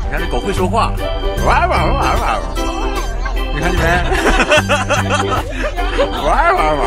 你看这狗会说话，哇哇哇哇！你看这边，哇哇哇！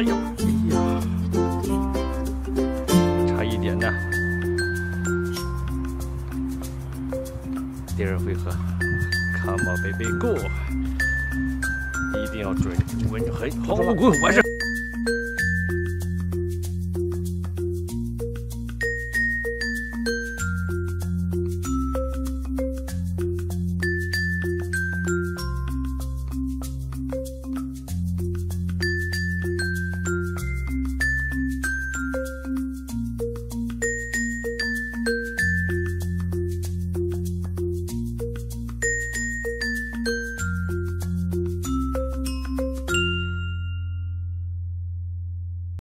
哎呦，差一点呢，第二回合，Come on baby go，一定要准，稳着狠，好，滚，完事。